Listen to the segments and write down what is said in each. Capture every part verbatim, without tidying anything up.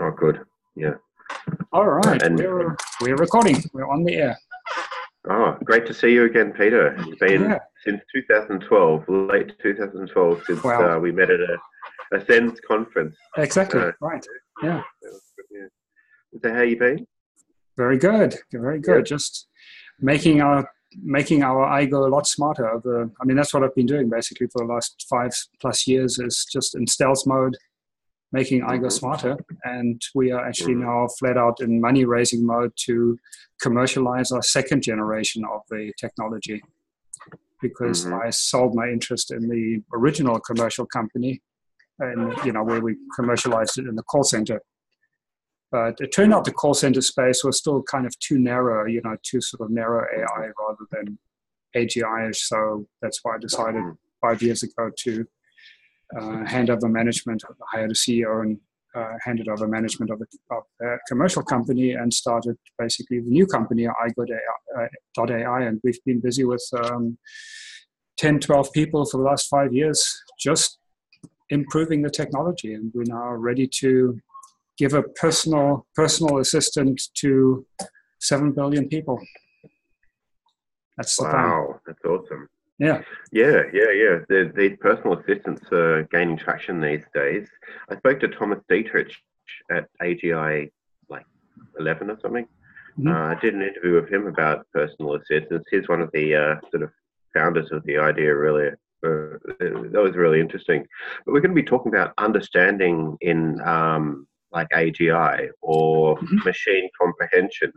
Oh, good. Yeah. All right. And we're, we're recording. We're on the air. Oh, great to see you again, Peter. It's been yeah. since two thousand twelve, late two thousand twelve, since wow. uh, we met at a, a SENS conference. Exactly. Uh, right. Yeah. So how you been? Very good. Very good. Yeah. Just making our making our Aigo a lot smarter. The, I mean, that's what I've been doing basically for the last five plus years, is just in stealth mode, making Aigo smarter. And we are actually now flat out in money raising mode to commercialize our second generation of the technology, because mm-hmm. I sold my interest in the original commercial company, and you know, where we commercialized it in the call center. But it turned out the call center space was still kind of too narrow, you know, too sort of narrow A I rather than A G I-ish. So that's why I decided five years ago to uh, hand over management. I hired a C E O and uh, handed over management of a, of a commercial company and started basically the new company, i good dot A I. And we've been busy with um, ten, twelve people for the last five years, just improving the technology. And we're now ready to give a personal personal assistant to seven billion people. That's the wow, plan. That's awesome. Yeah, yeah, yeah, yeah. The, the personal assistants are gaining traction these days. I spoke to Thomas Dietrich at A G I, like eleven or something. Mm-hmm. uh, I did an interview with him about personal assistants. He's one of the uh, sort of founders of the idea, really. Uh, that was really interesting. But we're going to be talking about understanding in. Um, like A G I or mm-hmm. machine comprehension.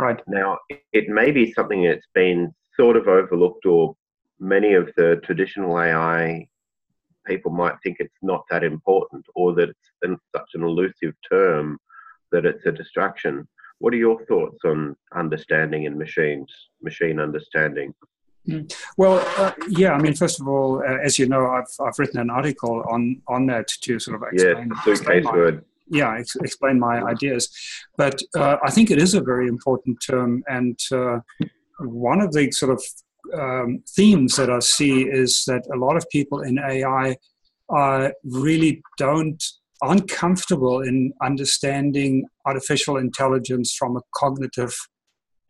Right. Now, it may be something that's been sort of overlooked, or many of the traditional A I people might think it's not that important, or that it's such an elusive term that it's a distraction. What are your thoughts on understanding in machines, machine understanding? Well, uh, yeah, I mean, first of all, uh, as you know, I've, I've written an article on, on that to sort of explain. Yeah, it's a case word. Yeah, ex explain my ideas. But uh, I think it is a very important term. And uh, one of the sort of um, themes that I see is that a lot of people in A I uh, really don't, aren't comfortable in understanding artificial intelligence from a cognitive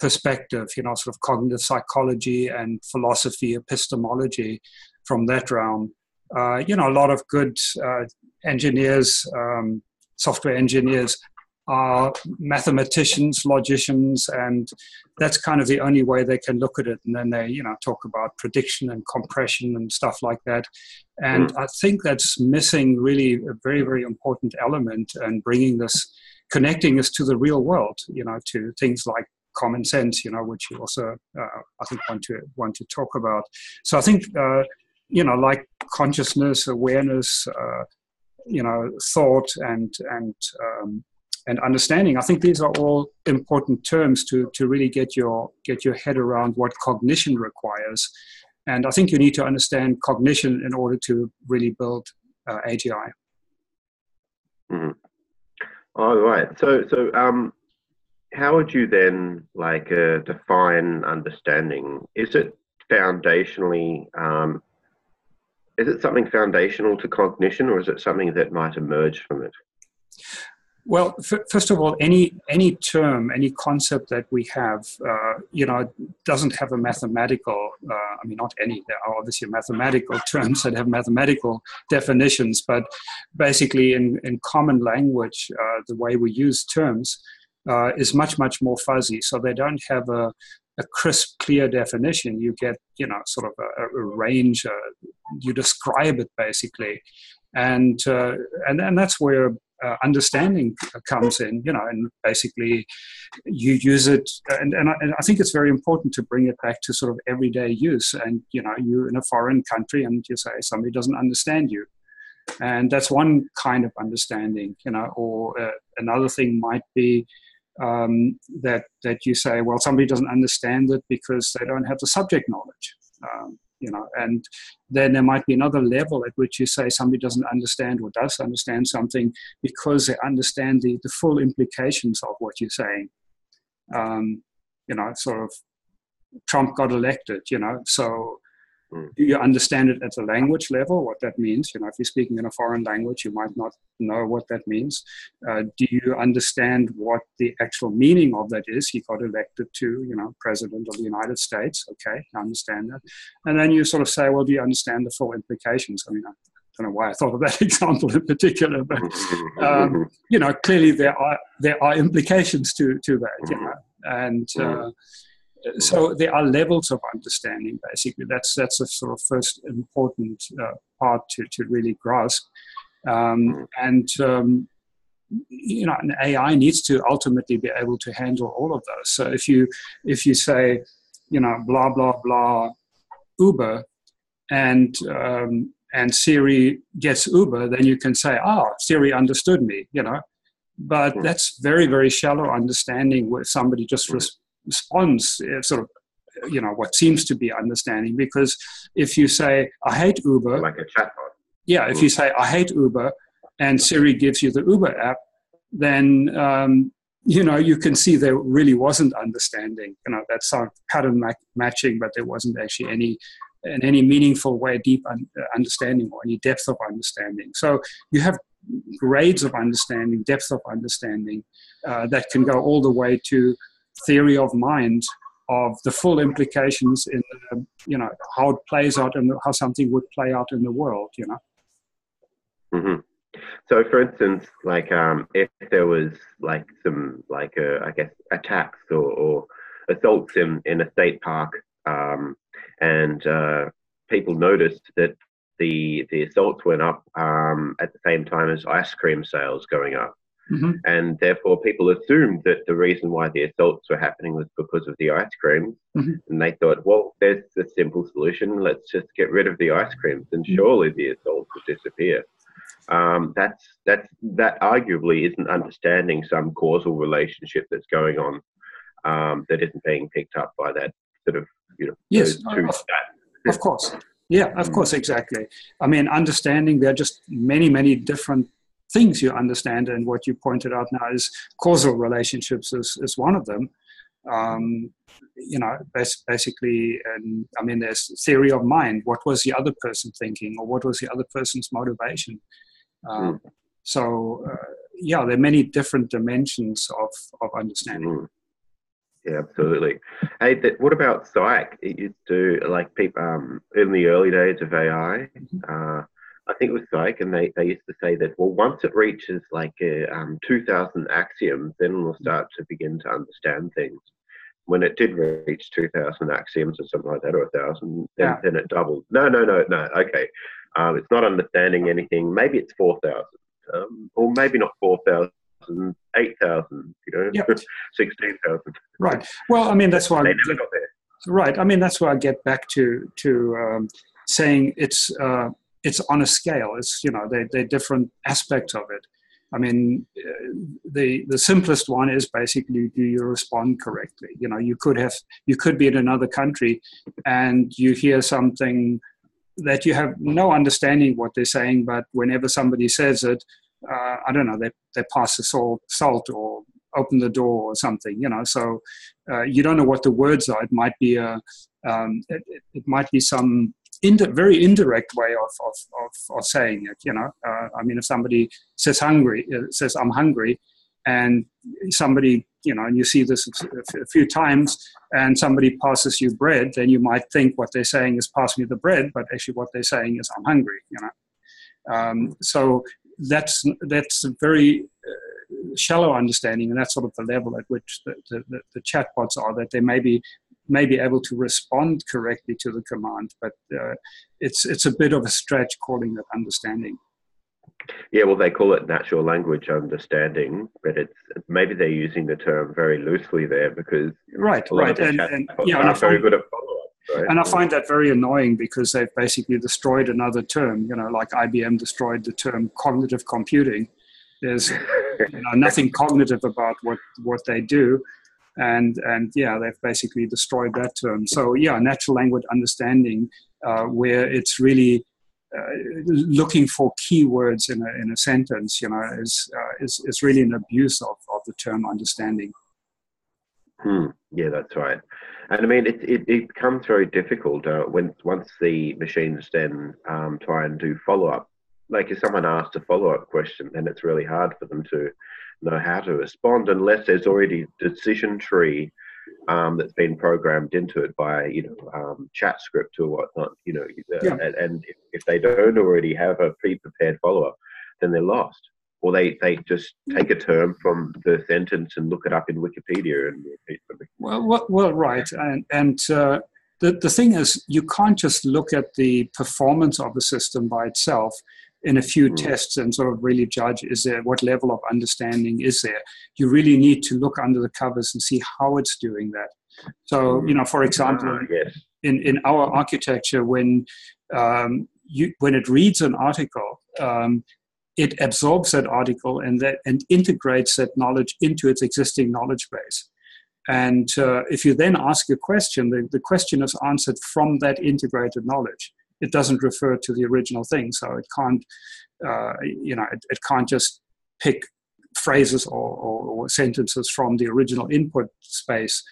perspective, you know, sort of cognitive psychology and philosophy, epistemology from that realm. Uh, you know, a lot of good uh, engineers, um, software engineers, are mathematicians, logicians, and that's kind of the only way they can look at it. And then they, you know, talk about prediction and compression and stuff like that. And mm. I think that's missing really a very, very important element, and bringing this, connecting us to the real world, you know, to things like common sense, you know, which you also, uh, I think, want to want to talk about. So I think, uh, you know, like consciousness, awareness, uh, you know, thought, and and um, and understanding. I think these are all important terms to to really get your get your head around what cognition requires. And I think you need to understand cognition in order to really build uh, A G I. Mm. All right. So so. Um... How would you then like uh, define understanding? Is it foundationally, um, is it something foundational to cognition, or is it something that might emerge from it? Well, f first of all, any any term, any concept that we have, uh, you know, doesn't have a mathematical, uh, I mean, not any, there are obviously mathematical terms that have mathematical definitions, but basically in, in common language, uh, the way we use terms, Uh, is much, much more fuzzy. So they don't have a, a crisp, clear definition. You get, you know, sort of a, a range. Uh, you describe it, basically. And, uh, and, and that's where uh, understanding comes in, you know, and basically you use it. And, and, I, and I think it's very important to bring it back to sort of everyday use. And, you know, you're in a foreign country and you say somebody doesn't understand you. And that's one kind of understanding, you know, or uh, another thing might be, um, that, that you say, well, somebody doesn't understand it because they don't have the subject knowledge, um, you know, and then there might be another level at which you say somebody doesn't understand or does understand something because they understand the, the full implications of what you're saying. Um, you know, sort of Trump got elected, you know, so Mm. Do you understand it at a language level, what that means? You know, if you're speaking in a foreign language, you might not know what that means. Uh, do you understand what the actual meaning of that is? He got elected to, you know, president of the United States. Okay, I understand that. And then you sort of say, well, do you understand the full implications? I mean, I don't know why I thought of that example in particular, but, um, you know, clearly there are, there are implications to, to that, you know, and... Uh, So there are levels of understanding, basically. That's that's a sort of first important uh, part to, to really grasp. Um, and, um, you know, an A I needs to ultimately be able to handle all of those. So if you, if you say, you know, blah, blah, blah, Uber, and... Um, and Siri gets Uber, then you can say, ah, oh, Siri understood me, you know. But that's very, very shallow understanding where somebody just... Res- response sort of, you know, what seems to be understanding. Because if you say I hate Uber, like a chatbot, yeah, if you say I hate Uber and Siri gives you the Uber app, then um you know, you can see there really wasn't understanding. You know, that's sort of pattern matching, but there wasn't actually any in any meaningful way deep un- understanding or any depth of understanding. So you have grades of understanding, depth of understanding uh, that can go all the way to theory of mind, of the full implications in the, you know, how it plays out and how something would play out in the world, you know. Mm-hmm. So for instance, like um if there was like some like uh, I guess attacks or, or assaults in in a state park, um and uh people noticed that the the assaults went up um at the same time as ice cream sales going up. Mm-hmm. And therefore people assumed that the reason why the assaults were happening was because of the ice cream. Mm-hmm. And they thought, well, there's the simple solution. Let's just get rid of the ice creams and mm-hmm. surely the assaults will disappear. Um, that's, that's, that arguably isn't understanding some causal relationship that's going on, um, that isn't being picked up by that sort of, you know, yes, those two stats. Of course. Yeah, of course. Exactly. I mean, understanding, there are just many, many different things you understand, and what you pointed out now is causal relationships is, is one of them. Um, you know, bas- basically, and I mean, there's theory of mind. What was the other person thinking, or what was the other person's motivation? Um, so, uh, yeah, there are many different dimensions of, of understanding. Mm. Yeah, absolutely. Hey, th- what about psych? It used to, like, people um, in the early days of A I. Mm-hmm. Uh, I think it was psych, and they, they used to say that, well, once it reaches like a, um, two thousand axioms, then we'll start to begin to understand things. When it did reach two thousand axioms or something like that, or one thousand, then, yeah. then it doubled. No, no, no, no, okay. Um, it's not understanding anything. Maybe it's four thousand, um, or maybe not four thousand. eight thousand, you know, yep. sixteen thousand. Right. Well, I mean, that's why... They I, never got there. Right. I mean, that's where I get back to, to um, saying it's... Uh, it's on a scale. It's, you know, they, they're different aspects of it. I mean, the the simplest one is basically, do you respond correctly? You know, you could have, you could be in another country and you hear something that you have no understanding what they're saying, but whenever somebody says it, uh, I don't know, they, they pass the salt, salt or open the door or something, you know, so uh, you don't know what the words are. It might be a, um, it, it might be some, In the very indirect way of, of, of, of saying it, you know. Uh, I mean, if somebody says hungry, uh, says I'm hungry, and somebody, you know, and you see this a few times, and somebody passes you bread, then you might think what they're saying is pass me the bread, but actually what they're saying is I'm hungry, you know. Um, so that's that's a very uh, shallow understanding, and that's sort of the level at which the, the, the chatbots are, that they may be may be able to respond correctly to the command, but uh, it's it's a bit of a stretch calling it understanding. Yeah, well, they call it natural language understanding, but it's maybe they're using the term very loosely there because right, right, and, and yeah, and I very find, good at follow-up. Right? And I find that very annoying because they've basically destroyed another term. You know, like I B M destroyed the term cognitive computing. There's you know, nothing cognitive about what what they do. And and yeah, they've basically destroyed that term. So yeah, natural language understanding, uh, where it's really uh, looking for keywords in a in a sentence, you know, is uh, is is really an abuse of, of the term understanding. Hmm. Yeah, that's right. And I mean, it, it, it becomes very difficult uh, when once the machines then um, try and do follow-up. Like if someone asks a follow-up question, then it's really hard for them to know how to respond unless there's already a decision tree um, that's been programmed into it by, you know, um, chat script or whatnot, you know. Yeah. And, and if, if they don't already have a pre-prepared follow-up, then they're lost. Or they, they just take a term from the sentence and look it up in Wikipedia and repeat something. Well, well, well right. And, and uh, the, the thing is, you can't just look at the performance of a system by itself in a few mm. tests and sort of really judge, is there, what level of understanding is there? You really need to look under the covers and see how it's doing that. So, mm. you know, for example, ah, yes. in, in our architecture, when, um, you, when it reads an article, um, it absorbs that article and that and integrates that knowledge into its existing knowledge base. And uh, if you then ask a question, the, the question is answered from that integrated knowledge. It doesn't refer to the original thing, so it can't, uh, you know, it, it can't just pick phrases or, or, or sentences from the original input space.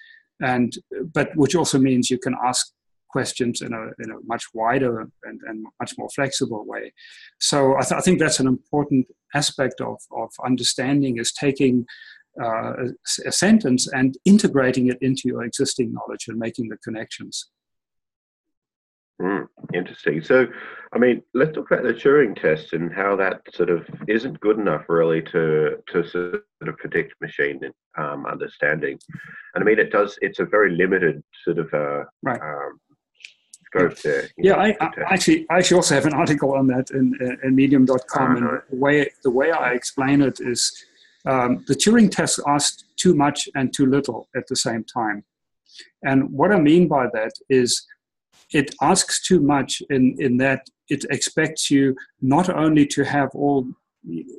And but which also means you can ask questions in a, in a much wider and, and much more flexible way. So I, th I think that's an important aspect of, of understanding, is taking uh, a, a sentence and integrating it into your existing knowledge and making the connections. Mm, interesting. So, I mean, let's talk about the Turing test and how that sort of isn't good enough really to, to sort of predict machine um, understanding. And I mean, it does, it's a very limited sort of uh, right. um, scope there. Yeah, know, I, I actually I actually also have an article on that in, in medium dot com. Oh, and no. the, way, the way I explain it is um, the Turing test asked too much and too little at the same time. And what I mean by that is, it asks too much in, in that it expects you not only to have all,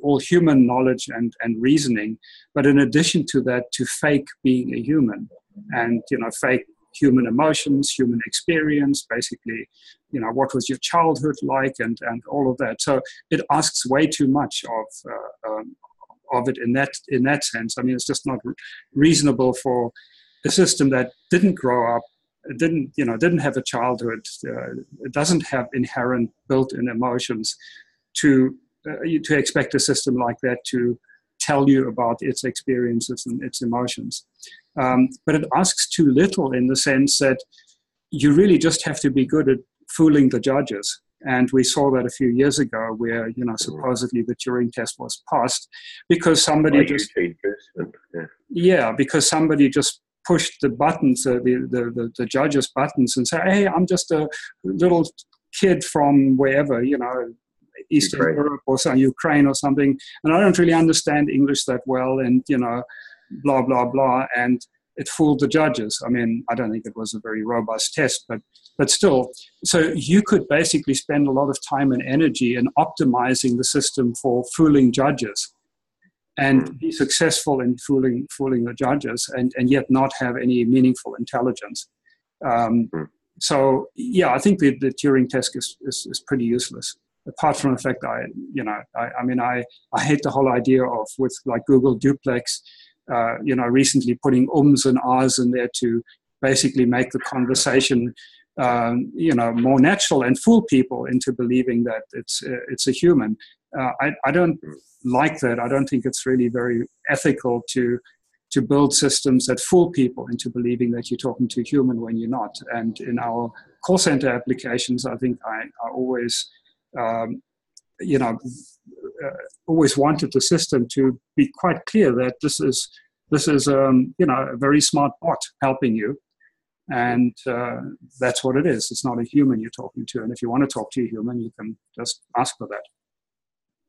all human knowledge and, and reasoning, but in addition to that, to fake being a human and, you know, fake human emotions, human experience, basically, you know, what was your childhood like and, and all of that. So it asks way too much of, uh, um, of it in that, in that sense. I mean, it's just not reasonable for a system that didn't grow up, didn't you know didn't have a childhood, uh, doesn't have inherent built-in emotions, to uh, you, to expect a system like that to tell you about its experiences and its emotions. Um, but it asks too little in the sense that you really just have to be good at fooling the judges. And we saw that a few years ago, where you know supposedly the Turing test was passed because somebody like just yeah. yeah because somebody just pushed the buttons, uh, the, the, the judges' buttons, and say, hey, I'm just a little kid from wherever, you know, Eastern Ukraine. Europe or some, Ukraine or something, and I don't really understand English that well, and, you know, blah, blah, blah, and it fooled the judges. I mean, I don't think it was a very robust test, but, but still. So you could basically spend a lot of time and energy in optimizing the system for fooling judges, and be successful in fooling, fooling the judges, and, and yet not have any meaningful intelligence. Um, so, yeah, I think the, the Turing test is, is, is pretty useless. Apart from the fact I, you know, I, I mean, I, I hate the whole idea of, with like Google Duplex, uh, you know, recently putting ums and ahs in there to basically make the conversation, um, you know, more natural and fool people into believing that it's, uh, it's a human. Uh, I, I don't like that. I don't think it's really very ethical to to build systems that fool people into believing that you're talking to a human when you're not. And in our call center applications, I think I, I always, um, you know, uh, always wanted the system to be quite clear that this is this is um, you know, a very smart bot helping you, and uh, that's what it is. It's not a human you're talking to, and if you want to talk to a human, you can just ask for that.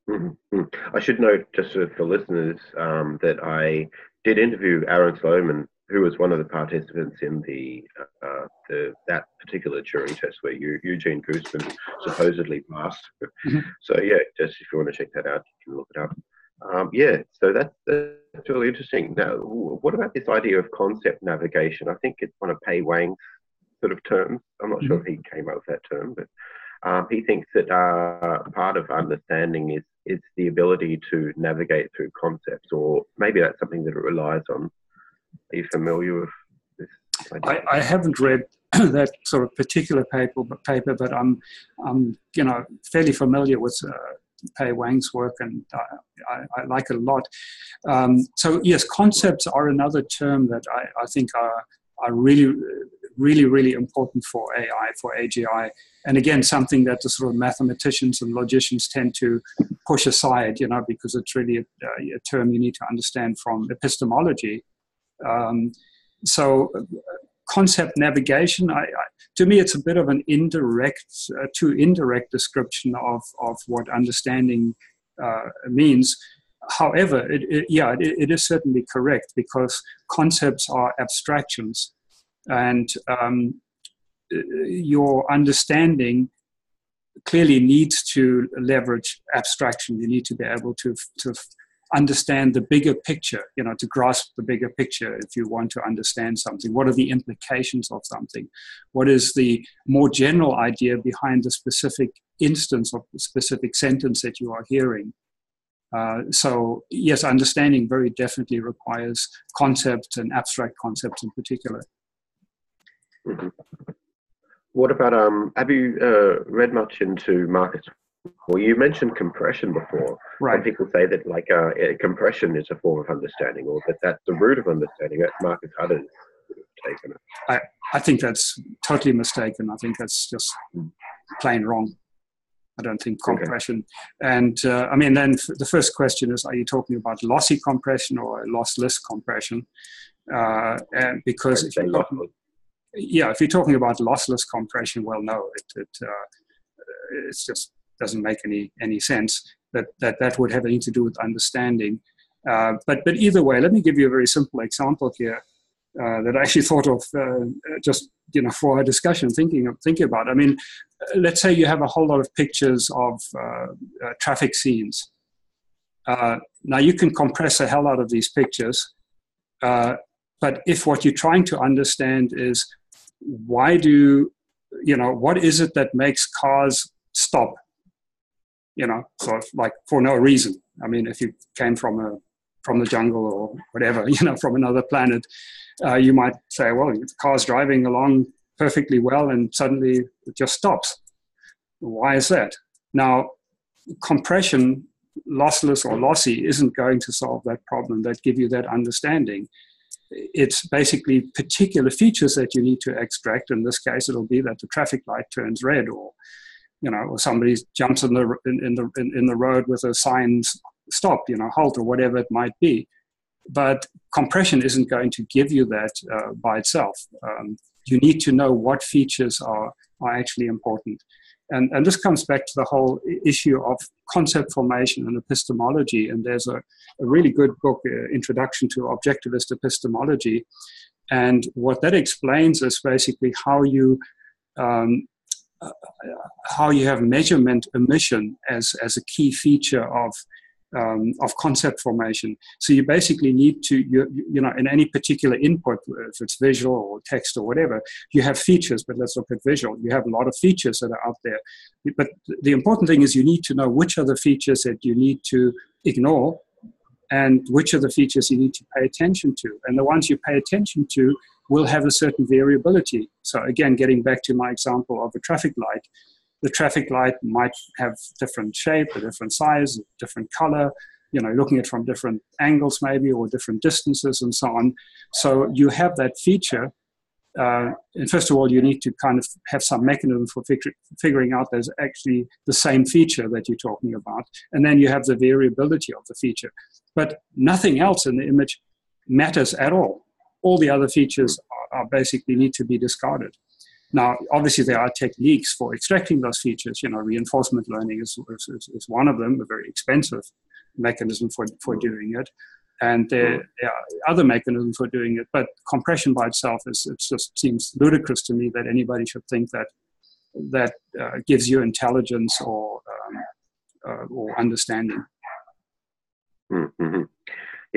Mm-hmm. I should note, just for, for listeners, um, that I did interview Aaron Sloman, who was one of the participants in the, uh, the that particular Turing test where you, Eugene Goostman supposedly passed. Mm-hmm. So yeah, just if you want to check that out, you can look it up. Um, yeah, so that's, that's really interesting. Now, what about this idea of concept navigation? I think it's one of Pei Wang's sort of terms. I'm not mm-hmm. sure if he came up with that term, but um, he thinks that uh, part of understanding is It's the ability to navigate through concepts, or maybe that's something that it relies on. Are you familiar with this idea? I, I haven't read that sort of particular paper, but, paper, but I'm, I'm, you know, fairly familiar with uh, Pei Wang's work, and I, I, I like it a lot. Um, so yes, concepts are another term that I, I think are, are really, really, really important for A I, for A G I. And again, something that the sort of mathematicians and logicians tend to push aside, you know, because it's really a, a term you need to understand from epistemology. Um, so concept navigation, I, I, to me, it's a bit of an indirect, uh, too indirect description of, of what understanding uh, means. However, it, it, yeah, it, it is certainly correct, because concepts are abstractions, and um, your understanding clearly needs to leverage abstraction. You need to be able to, to understand the bigger picture, you know, to grasp the bigger picture if you want to understand something. What are the implications of something? What is the more general idea behind the specific instance of the specific sentence that you are hearing? Uh, so, yes, understanding very definitely requires concepts, and abstract concepts in particular. Mm-hmm. What about, um, have you uh, read much into Marcus? Well, you mentioned compression before. Right. Some people say that, like, uh, compression is a form of understanding, or that that's the root of understanding. That's Marcus Hutter taken it. I, I think that's totally mistaken. I think that's just plain wrong. I don't think compression. Okay. And uh, I mean, then f the first question is, are you talking about lossy compression or lossless compression? Uh, and because if you're talking, yeah, if you're talking about lossless compression, well, no, it, it uh, it's just doesn't make any any sense that that that would have anything to do with understanding. Uh, but but either way, let me give you a very simple example here uh, that I actually thought of uh, just, you know, for our discussion, thinking of thinking about. I mean, let's say you have a whole lot of pictures of uh, uh, traffic scenes. Uh, now, you can compress the hell out of these pictures, uh, but if what you're trying to understand is why do, you know, what is it that makes cars stop, you know, sort of like for no reason. I mean, if you came from a from the jungle or whatever, you know, from another planet, uh, you might say, well, the car's driving along perfectly well, and suddenly it just stops. Why is that? Now, compression, lossless or lossy, isn't going to solve that problem, that give you that understanding. It's basically particular features that you need to extract. In this case, it'll be that the traffic light turns red, or, you know, or somebody jumps in the in, in the in, in the road with a sign, stop, you know, halt, or whatever it might be. But compression isn't going to give you that uh, by itself. Um, you need to know what features are, are actually important. And, and this comes back to the whole issue of concept formation and epistemology. And there's a, a really good book, uh, Introduction to Objectivist Epistemology. And what that explains is basically how you, um, uh, how you have measurement omission as, as a key feature of Um, of concept formation. So you basically need to, you, you know, in any particular input, if it's visual or text or whatever, you have features, but let's look at visual. You have a lot of features that are out there. But the important thing is you need to know which are the features that you need to ignore and which are the features you need to pay attention to. And the ones you pay attention to will have a certain variability. So again, getting back to my example of a traffic light, the traffic light might have different shape, a different size, a different color, you know, looking at it from different angles maybe, or different distances and so on. So you have that feature. Uh, and first of all, you need to kind of have some mechanism for fig figuring out there's actually the same feature that you're talking about. And then you have the variability of the feature. But nothing else in the image matters at all. All the other features are, are basically need to be discarded. Now, obviously, there are techniques for extracting those features. You know, reinforcement learning is, is, is one of them, a very expensive mechanism for, for doing it. And there, there are other mechanisms for doing it. But compression by itself, is, it just seems ludicrous to me that anybody should think that that uh, gives you intelligence or, um, uh, or understanding. Mm-hmm.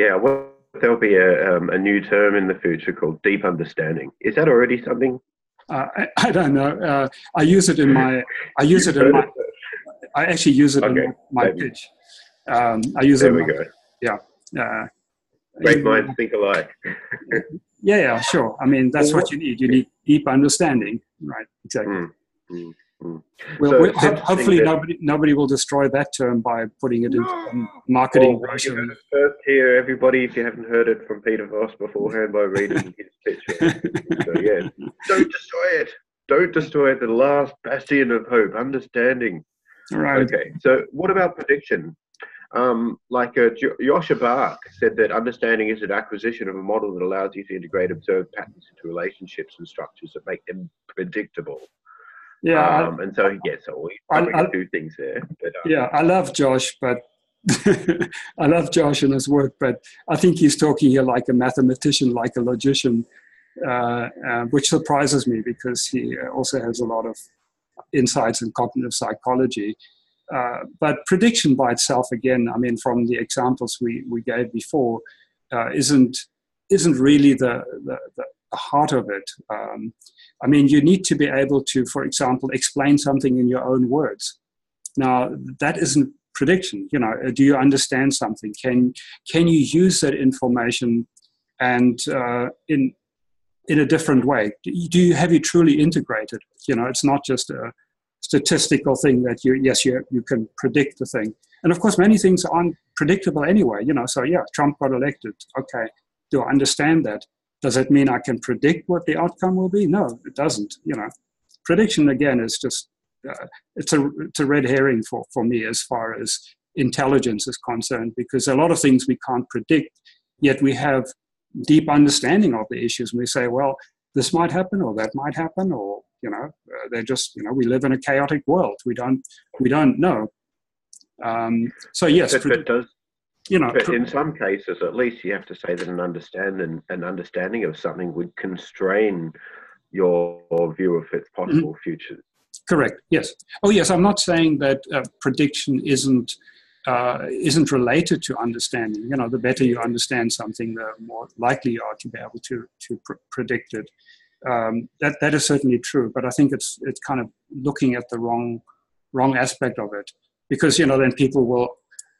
Yeah, well, there'll be a, um, a new term in the future called deep understanding. Is that already something? Uh, I, I don't know. Uh, I use it in my. I use it in my. I actually use it okay, in my maybe. pitch. Um, I use there it. There we my, go. Yeah. Uh, Great minds think alike. Yeah, yeah, sure. I mean, that's well, what you need. You need deep understanding, right? Exactly. Mm, mm, mm. Well, so we'll ho hopefully nobody nobody will destroy that term by putting it no. into um, marketing. Well, you heard it first here, everybody, if you haven't heard it from Peter Voss beforehand by reading his picture. So, yeah, don't destroy it. Don't destroy it. The last bastion of hope, understanding. Right. Okay. So, what about prediction? Um, like uh, Joshua Bach said that understanding is an acquisition of a model that allows you to integrate observed patterns into relationships and structures that make them predictable. Yeah. Um, I, and so, yes, I think two things there. But, um, yeah, I love Josh, but I love Josh and his work, but I think he's talking here like a mathematician, like a logician, uh, uh, which surprises me because he also has a lot of insights in cognitive psychology. Uh, but prediction by itself, again, I mean, from the examples we, we gave before, uh, isn't, isn't really the, the, the heart of it. Um, I mean, you need to be able to, for example, explain something in your own words. Now, that isn't prediction. You know, do you understand something? Can, can you use that information and uh, in, in a different way? Do you, have you truly integrated? You know, it's not just a statistical thing that you yes you you can predict the thing, and of course many things aren't predictable anyway. You know, so yeah, Trump got elected. Okay, do I understand that? Does it mean I can predict what the outcome will be? No, it doesn't. You know, prediction again is just uh, it's a it's a red herring for for me as far as intelligence is concerned, because a lot of things we can't predict, yet we have deep understanding of the issues. And we say, well, this might happen, or that might happen, or you know, uh, they're just, you know, we live in a chaotic world. We don't, we don't know. Um, so yes, but, but does, you know, but in some cases, at least, you have to say that an understand and an understanding of something would constrain your, your view of its possible mm-hmm. future. Correct. Yes. Oh, yes. I'm not saying that uh, prediction isn't uh, isn't related to understanding. You know, the better you understand something, the more likely you are to be able to to pr predict it. Um, that that is certainly true, but I think it's it's kind of looking at the wrong wrong aspect of it, because you know then people will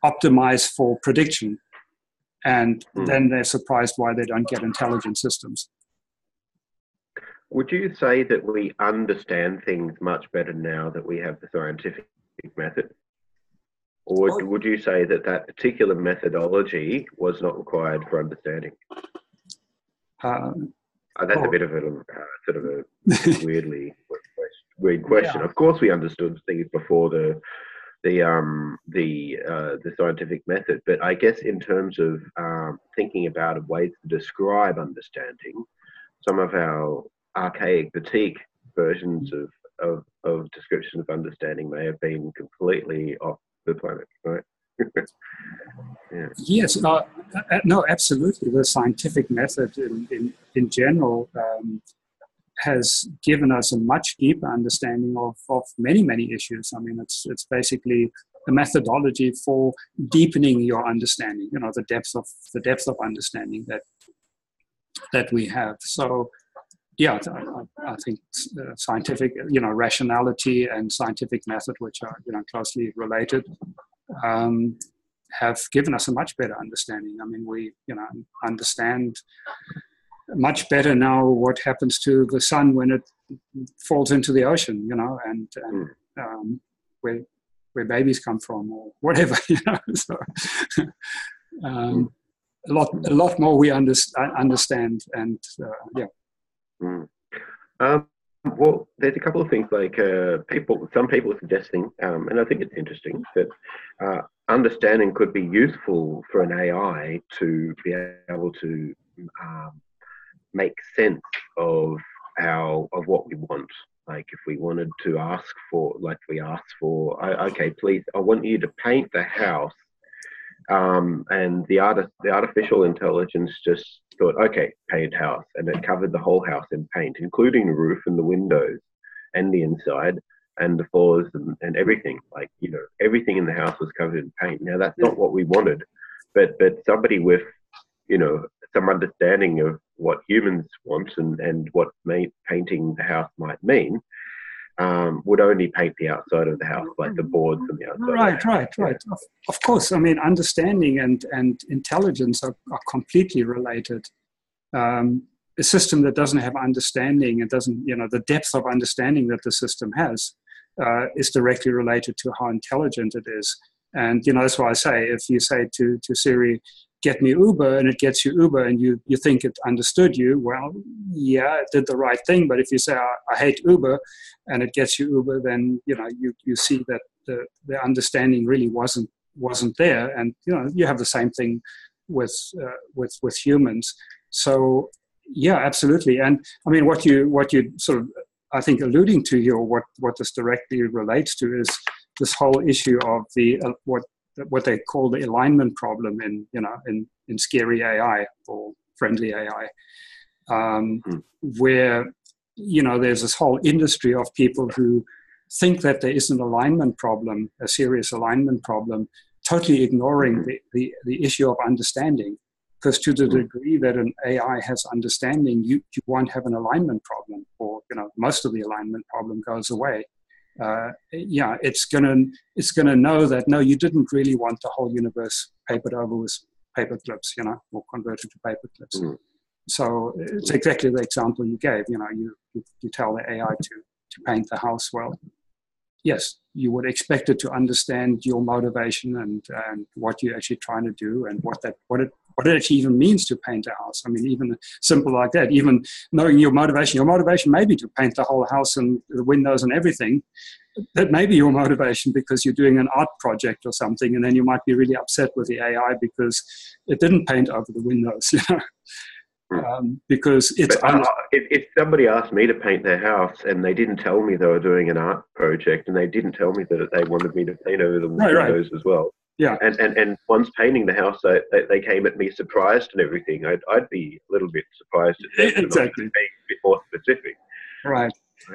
optimize for prediction, and mm. then they're surprised why they don't get intelligent systems. Would you say that we understand things much better now that we have the scientific method, or oh. would you say that that particular methodology was not required for understanding? Um, Oh, that's oh. a bit of a uh, sort of a weirdly weird question. Yeah. Of course, we understood things before the the um the uh, the scientific method, but I guess in terms of um, thinking about ways to describe understanding, some of our archaic boutique versions of of, of description of understanding may have been completely off the planet, right? Yeah. Yes, uh, no, absolutely. The scientific method in, in, in general um, has given us a much deeper understanding of, of many, many issues. I mean, it's, it's basically a methodology for deepening your understanding, you know, the depth of, the depth of understanding that, that we have. So, yeah, I, I think uh, scientific, you know, rationality and scientific method, which are, you know, closely related, um have given us a much better understanding. I mean, we you know understand much better now what happens to the sun when it falls into the ocean, you know, and, and um where where babies come from or whatever, you know. So um a lot a lot more we under, understand and uh, yeah. Mm. um Well, there's a couple of things like uh, people, some people are suggesting, um, and I think it's interesting, that uh, understanding could be useful for an A I to be able to um, make sense of our, of what we want. Like if we wanted to ask for, like we asked for, I, okay, please, I want you to paint the house. Um, and the, art, the artificial intelligence just thought, okay, paint house, and it covered the whole house in paint, including the roof and the windows and the inside and the floors and, and everything. Like, you know, everything in the house was covered in paint. Now, that's not what we wanted, but, but somebody with, you know, some understanding of what humans want and, and what may, painting the house might mean um, would only paint the outside of the house, like the boards and the outside. Right, of the house. right, right. Of, of course, I mean, understanding and, and intelligence are, are completely related. Um, a system that doesn't have understanding, it doesn't, you know, the depth of understanding that the system has uh, is directly related to how intelligent it is. And, you know, that's why I say, if you say to, to Siri, get me Uber, and it gets you Uber, and you, you think it understood you, well, yeah, it did the right thing. But if you say, I, I hate Uber, and it gets you Uber, then, you know, you, you see that the, the understanding really wasn't, wasn't there. And, you know, you have the same thing with, uh, with, with humans. So, yeah, absolutely. And I mean, what you, what you sort of, I think, alluding to here, what, what this directly relates to is this whole issue of the, uh, what, what they call the alignment problem in, you know, in, in scary A I or friendly A I, um, mm. where, you know, there's this whole industry of people who think that there is an alignment problem, a serious alignment problem, totally ignoring mm. the, the, the issue of understanding. Because to the degree that an A I has understanding, you, you won't have an alignment problem, or, you know, most of the alignment problem goes away. Uh, yeah, it's gonna it's gonna know that no, you didn't really want the whole universe papered over with paper clips, you know, or converted to paper clips. Mm. So it's exactly the example you gave. You know, you you tell the A I to to paint the house. Well, yes, you would expect it to understand your motivation and and what you're actually trying to do, and what that what it what it actually even means to paint a house. I mean, even simple like that, even knowing your motivation, your motivation may be to paint the whole house and the windows and everything. That may be your motivation because you're doing an art project or something, and then you might be really upset with the A I because it didn't paint over the windows, you know. Um, because it's... But, uh, if, if somebody asked me to paint their house and they didn't tell me they were doing an art project, and they didn't tell me that they wanted me to paint over the windows right, right. as well. Yeah, and, and and once painting the house, I, they, they came at me surprised and everything. I'd I'd be a little bit surprised at exactly being a bit more specific, right?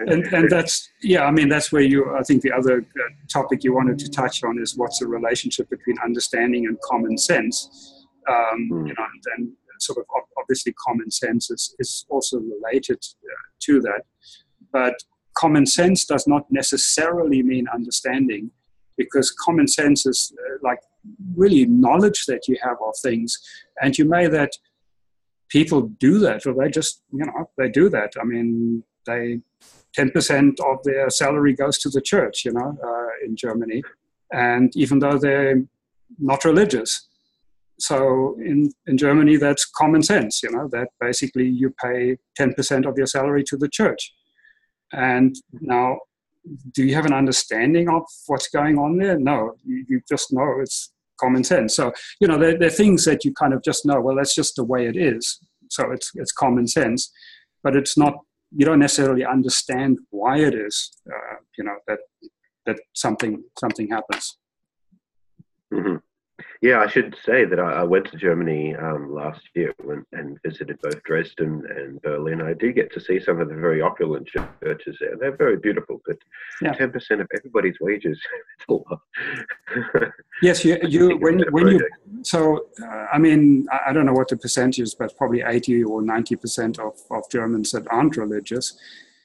And and that's yeah. I mean, that's where you. I think the other topic you wanted to touch on is what's the relationship between understanding and common sense. Um, hmm. You know, and, and sort of obviously common sense is is also related to that, but common sense does not necessarily mean understanding. Because common sense is uh, like really knowledge that you have of things, and you may that people do that, or they just, you know, they do that. I mean, they ten percent of their salary goes to the church, you know, uh, in Germany, and even though they're not religious. So in, in Germany, that's common sense, you know, that basically you pay ten percent of your salary to the church. And now, do you have an understanding of what's going on there? No, you, you just know it's common sense. So, you know, there, there are things that you kind of just know, well, that's just the way it is. So it's it's common sense, but it's not, you don't necessarily understand why it is, uh, you know, that that something something happens. Mm-hmm. Yeah, I should say that I, I went to Germany um, last year and, and visited both Dresden and Berlin. I do get to see some of the very opulent churches there. They're very beautiful, but yeah. ten percent of everybody's wages, it's a lot. Yes, you, you when, when you, so, uh, I mean, I, I don't know what the percentage is, but probably eighty or ninety percent of, of Germans that aren't religious.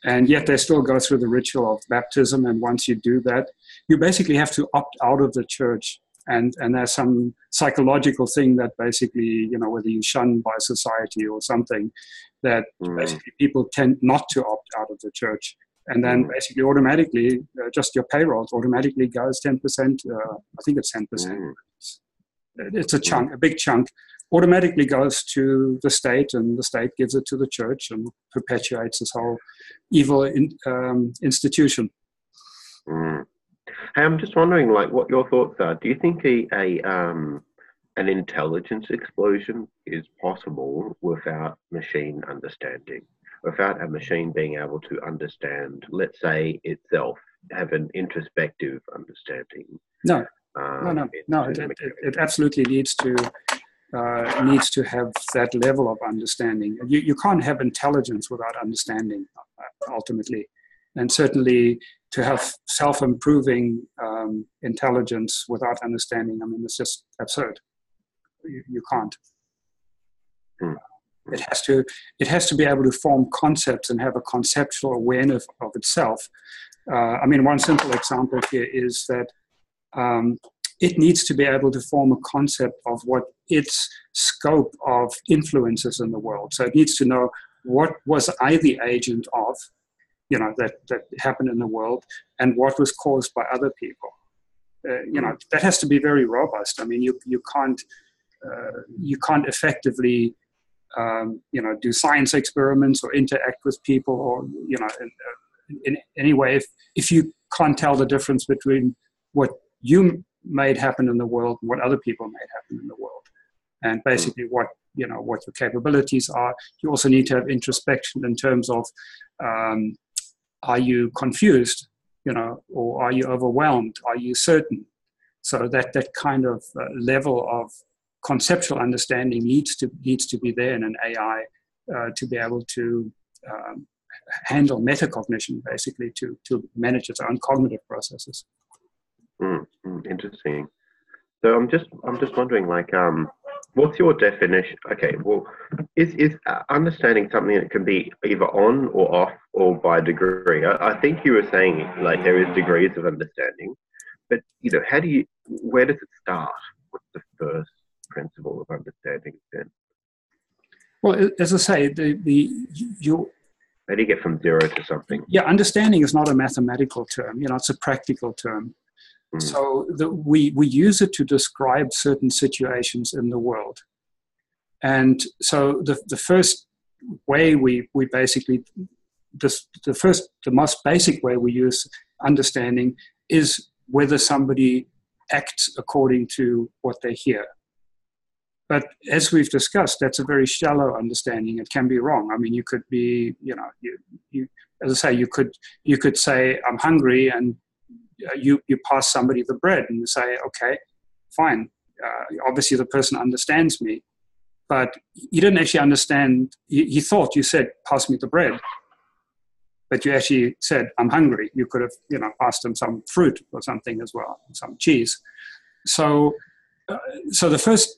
And yet they still go through the ritual of baptism. And once you do that, you basically have to opt out of the church. And, and there's some psychological thing that basically, you know, whether you're shunned by society or something, that mm. basically people tend not to opt out of the church. And then mm. basically automatically, uh, just your payroll automatically goes ten percent, uh, I think it's ten percent. Mm. It's, it's a chunk, a big chunk, automatically goes to the state, and the state gives it to the church and perpetuates this whole evil in, um, institution. Mm. Hey, I'm just wondering, like, what your thoughts are. Do you think a, a um, an intelligence explosion is possible without machine understanding, without a machine being able to understand, let's say, itself, have an introspective understanding? No, um, no, no, no. It, it, it absolutely needs to uh, needs to have that level of understanding. You you can't have intelligence without understanding, ultimately, and certainly. To have self-improving um, intelligence without understanding, I mean, it's just absurd. You, you can't. Mm. It has to. It has to be able to form concepts and have a conceptual awareness of itself, Uh, I mean, one simple example here is that um, it needs to be able to form a concept of what its scope of influence is in the world. So it needs to know, what was I the agent of, you know, that, that happened in the world, and what was caused by other people. Uh, you know, that has to be very robust. I mean, you, you can't, uh, you can't effectively, um, you know, do science experiments or interact with people or, you know, in, in any way, if, if you can't tell the difference between what you made happen in the world and what other people made happen in the world, and basically what, you know, what your capabilities are. You also need to have introspection in terms of, um, are you confused, you know, or are you overwhelmed? Are you certain? So that, that kind of uh, level of conceptual understanding needs to, needs to be there in an A I uh, to be able to um, handle metacognition, basically, to, to manage its own cognitive processes. Mm, mm, interesting. So I'm just, I'm just wondering, like, um, what's your definition? Okay, well, is, is understanding something that can be either on or off or by degree? I, I think you were saying, like, there is degrees of understanding, but, you know, how do you, where does it start? What's the first principle of understanding then? Well, as I say, the, the, you, how do you get from zero to something? Yeah, understanding is not a mathematical term, you know, it's a practical term. So the, we, we use it to describe certain situations in the world. And so the, the first way we, we basically, this, the first, the most basic way we use understanding is whether somebody acts according to what they hear. But as we've discussed, that's a very shallow understanding. It can be wrong. I mean, you could be, you know, you, you, as I say, you could, you could say, I'm hungry, and You, you pass somebody the bread and you say, okay, fine. Uh, obviously the person understands me, but he didn't actually understand. He, he thought you said, pass me the bread, but you actually said, I'm hungry. You could have, you know, passed him some fruit or something as well, some cheese. So, uh, so the first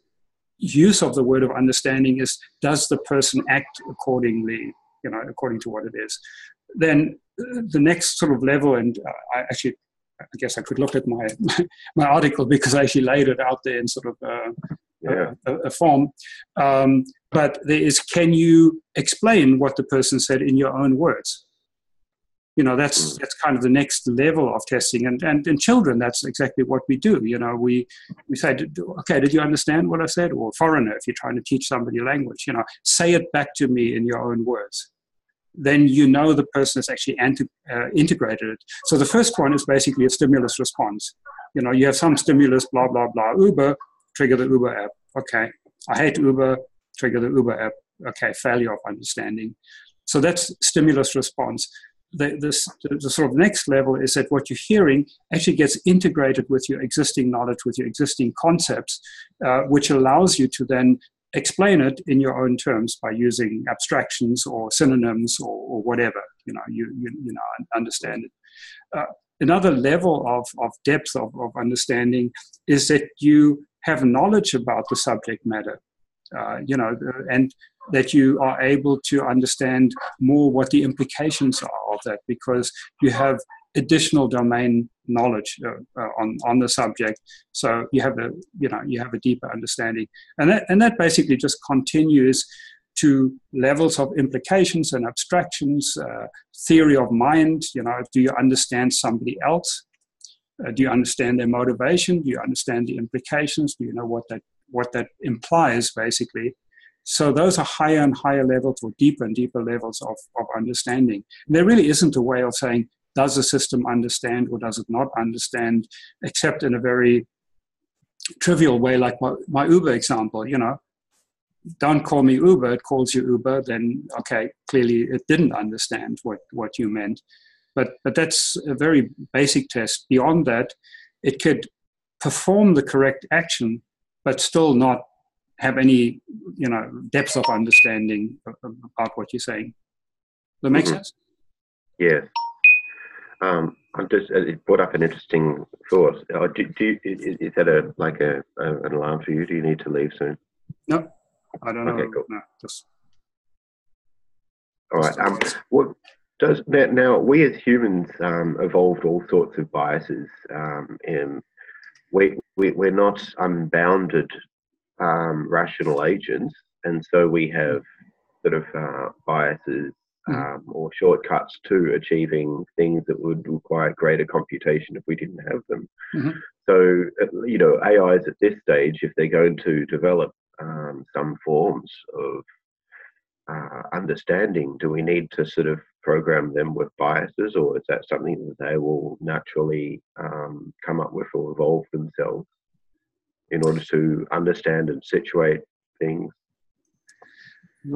use of the word of understanding is, does the person act accordingly, you know, according to what it is? Then uh, the next sort of level, and uh, I actually, I guess I could look at my, my article, because I actually laid it out there in sort of uh, yeah. a, a form. Um, but there is, can you explain what the person said in your own words? You know, that's, that's kind of the next level of testing. And, and in children, that's exactly what we do. You know, we, we say, okay, did you understand what I said? Or foreigner, if you're trying to teach somebody language, you know, say it back to me in your own words. Then you know the person has actually uh, integrated it. So the first one is basically a stimulus response. You know, you have some stimulus, blah, blah, blah, Uber, trigger the Uber app. Okay, I hate Uber, trigger the Uber app. Okay, failure of understanding. So that's stimulus response. The, this, the sort of next level is that what you're hearing actually gets integrated with your existing knowledge, with your existing concepts, uh, which allows you to then explain it in your own terms by using abstractions or synonyms or, or whatever, you know, you, you, you know, understand it. Uh, another level of, of depth of, of understanding is that you have knowledge about the subject matter, uh, you know, and that you are able to understand more what the implications are of that, because you have additional domain knowledge uh, uh, on on the subject, so you have a you know you have a deeper understanding, and that and that basically just continues to levels of implications and abstractions, uh, theory of mind. You know, do you understand somebody else? Uh, do you understand their motivation? Do you understand the implications? Do you know what that what that implies, basically? So those are higher and higher levels, or deeper and deeper levels of of understanding. And there really isn't a way of saying, does the system understand or does it not understand, except in a very trivial way, like my, my Uber example. You know, don't call me Uber, it calls you Uber, then, okay, clearly it didn't understand what, what you meant. But, but that's a very basic test. Beyond that, it could perform the correct action, but still not have any, you know, depth of understanding about what you're saying. Does that make mm-hmm. sense? Yeah. Um, I'm just, it brought up an interesting thought. Uh, do, do you, is, is that a like a, a an alarm for you? Do you need to leave soon? No, I don't know. Okay, cool. No, just, all right. Um, what Does that now we as humans um, evolved all sorts of biases, um, and we, we we're not unbounded um, rational agents, and so we have sort of uh, biases um, or shortcuts to achieving things that would require greater computation if we didn't have them. Mm-hmm. So you know, A Is at this stage, if they're going to develop um, some forms of Uh, understanding, do we need to sort of program them with biases, or is that something that they will naturally um, come up with or evolve themselves in order to understand and situate things?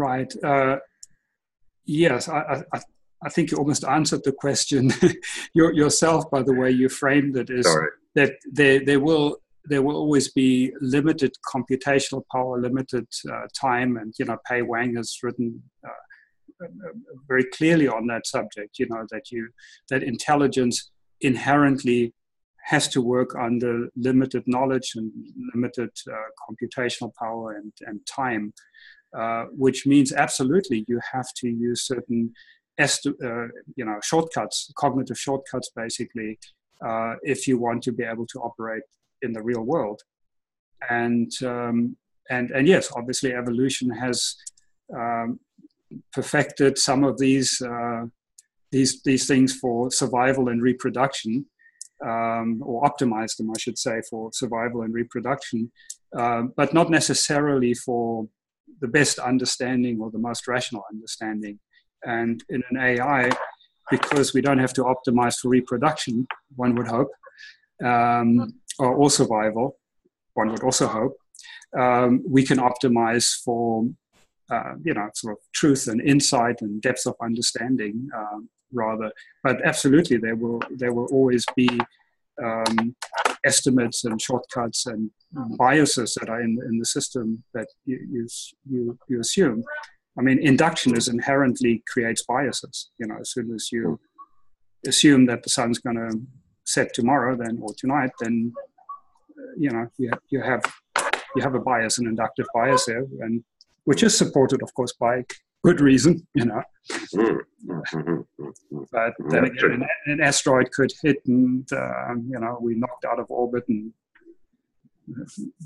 Right. Uh, yes, I, I, I think you almost answered the question yourself by the way you framed it, is Sorry. that there, there will there will always be limited computational power, limited uh, time. And, you know, Pei Wang has written uh, very clearly on that subject, you know, that you, that intelligence inherently has to work under limited knowledge and limited uh, computational power and, and time, uh, which means absolutely you have to use certain, est- uh, you know, shortcuts, cognitive shortcuts, basically, uh, if you want to be able to operate in the real world. And um, and and yes, obviously evolution has um, perfected some of these uh, these these things for survival and reproduction, um, or optimized them, I should say, for survival and reproduction, uh, but not necessarily for the best understanding or the most rational understanding. And in an A I, because we don't have to optimize for reproduction, one would hope, Um, or, or survival, one would also hope, um, we can optimize for, uh, you know, sort of truth and insight and depth of understanding, um, rather. But absolutely, there will there will always be um, estimates and shortcuts and biases that are in in the system that you you you, you assume. I mean, induction is inherently creates biases. You know, as soon as you assume that the sun's going to set tomorrow, then, or tonight, then, you know, you have, you have you have a bias, an inductive bias there, and which is supported, of course, by good reason, you know. But then again, an, an asteroid could hit, and um, you know, we knocked out of orbit, and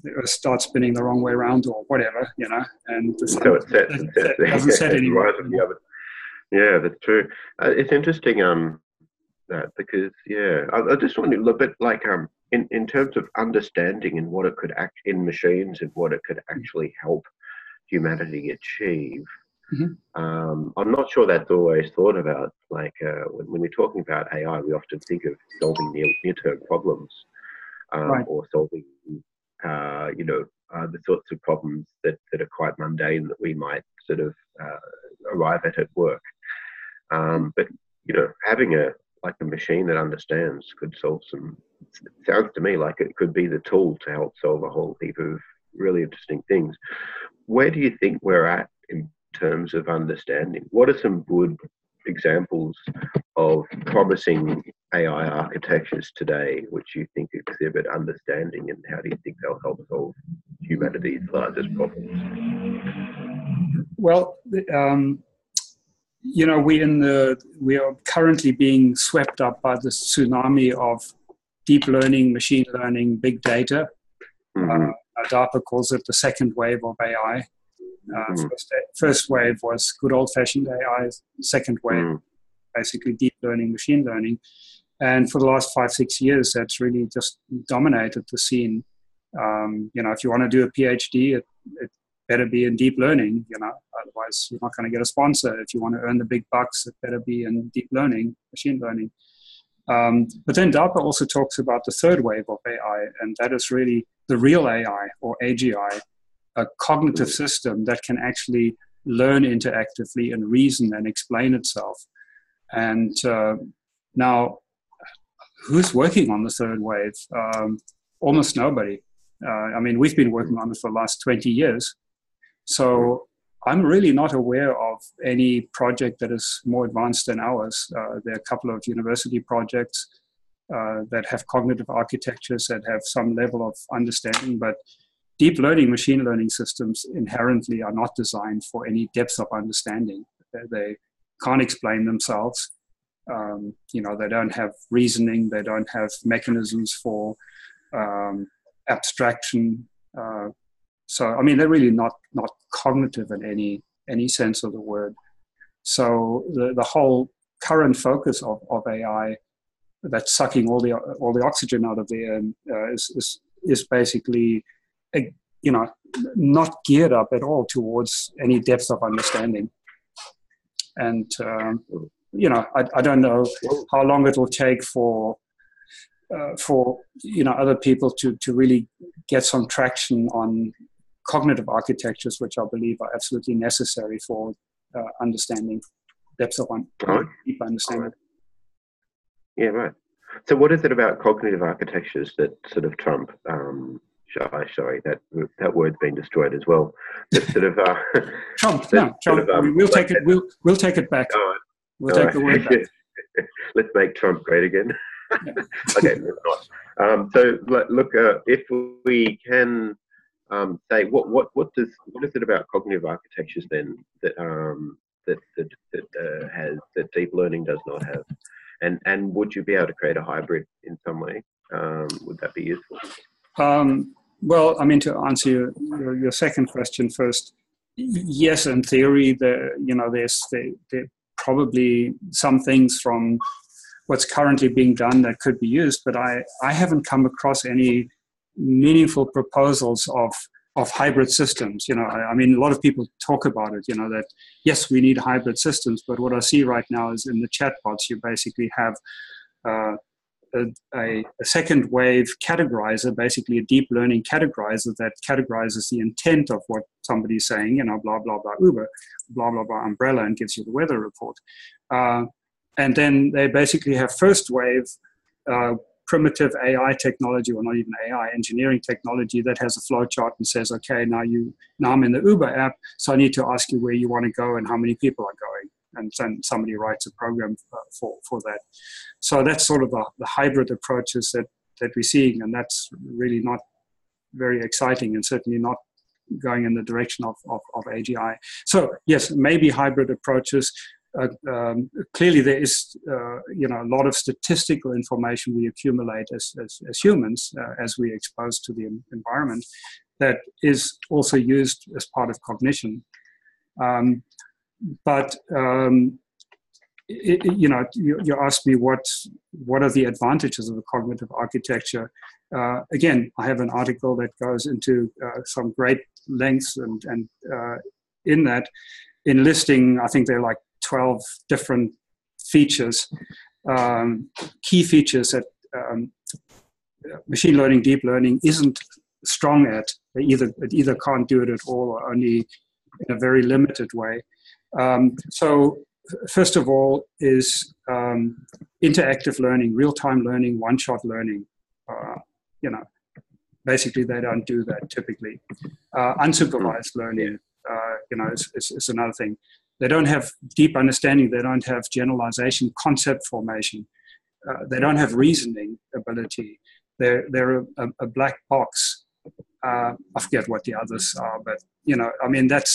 the Earth starts spinning the wrong way around, or whatever, you know, and the sun so it sets, doesn't, it sets, doesn't set anywhere. Yeah, that's true. Uh, it's interesting. Um. That because yeah I, I just want to look at like um in in terms of understanding and what it could act in machines and what it could actually help humanity achieve. Mm-hmm. um I'm not sure that's always thought about. Like uh when, when we're talking about A I, we often think of solving near, near-term problems, um, right. or solving uh you know uh, the sorts of problems that that are quite mundane that we might sort of uh, arrive at at work, um but you know having a like a machine that understands could solve some, it sounds to me like it could be the tool to help solve a whole heap of really interesting things. Where do you think we're at in terms of understanding? What are some good examples of promising A I architectures today which you think exhibit understanding, and how do you think they'll help solve humanity's largest problems? Well, um, you know, we in the we are currently being swept up by the tsunami of deep learning, machine learning, big data. Mm-hmm. uh, DARPA calls it the second wave of A I. Uh, mm-hmm. first, first wave was good old-fashioned A I. Second wave, mm-hmm. basically deep learning, machine learning. And for the last five, six years, that's really just dominated the scene. Um, you know, if you want to do a PhD, it, it better be in deep learning, you know, otherwise you're not going to get a sponsor. If you want to earn the big bucks, it better be in deep learning, machine learning. Um, but then DARPA also talks about the third wave of A I, and that is really the real A I, or A G I, a cognitive system that can actually learn interactively and reason and explain itself. And uh, now, who's working on the third wave? Um, almost nobody. Uh, I mean, we've been working on it for the last twenty years. So I'm really not aware of any project that is more advanced than ours. Uh, there are a couple of university projects uh, that have cognitive architectures that have some level of understanding, but deep learning, machine learning systems inherently are not designed for any depth of understanding. They can't explain themselves. Um, you know, they don't have reasoning. They don't have mechanisms for um, abstraction. Uh, so, I mean, they're really not not cognitive in any any sense of the word. So the, the whole current focus of, of A I that's sucking all the all the oxygen out of the air uh, is, is is basically, a, you know, not geared up at all towards any depth of understanding. And um, you know, I, I don't know how long it will take for uh, for you know other people to to really get some traction on cognitive architectures, which I believe are absolutely necessary for uh, understanding depth of one, right. deep understanding. Right. Yeah, right. So, what is it about cognitive architectures that sort of trump? Um, sorry, sorry, that that word's been destroyed as well. That sort of uh, trump. No, trump. Sort of, um, we'll take like it. We'll we'll take it back. Oh, We'll All take right. the word back. Let's make Trump great again. Okay, not. Um, so look, uh, if we can um, say what what what does what is it about cognitive architectures then that um, that that, that uh, has that deep learning does not have, and and would you be able to create a hybrid in some way? Um, would that be useful? Um, well, I mean, to answer your your, your second question first, yes, in theory, the you know there's the the probably some things from what's currently being done that could be used, but I, I haven't come across any meaningful proposals of, of hybrid systems. You know, I, I mean, a lot of people talk about it, you know, that yes, we need hybrid systems, but what I see right now is in the chatbots, you basically have uh, a, a second wave categorizer, basically a deep learning categorizer that categorizes the intent of what somebody's saying, you know, blah, blah, blah, Uber, blah, blah, blah, umbrella, and gives you the weather report. Uh, and then they basically have first wave uh, primitive A I technology, or not even A I, engineering technology that has a flow chart and says, okay, now, you, now I'm in the Uber app, so I need to ask you where you want to go and how many people are going. And then somebody writes a program for, for that. So that's sort of the, the hybrid approaches that, that we're seeing, and that's really not very exciting and certainly not going in the direction of, of, of A G I. So yes, maybe hybrid approaches. Uh, um, clearly there is uh, you know, a lot of statistical information we accumulate as, as, as humans uh, as we expose to the environment that is also used as part of cognition. Um, But, um, it, you know, you, you asked me what, what are the advantages of a cognitive architecture. Uh, again, I have an article that goes into uh, some great lengths and, and uh, in that, in listing, I think there are like twelve different features, um, key features that um, machine learning, deep learning isn't strong at. They either, it either can't do it at all or only in a very limited way. Um, so first of all is um, interactive learning, real-time learning, one-shot learning. Uh, you know, basically they don't do that typically. Uh, unsupervised learning, uh, you know, is, is, is another thing. They don't have deep understanding. They don't have generalization, concept formation. Uh, they don't have reasoning ability. They're, they're a, a black box. Uh, I forget what the others are, but, you know, I mean, that's...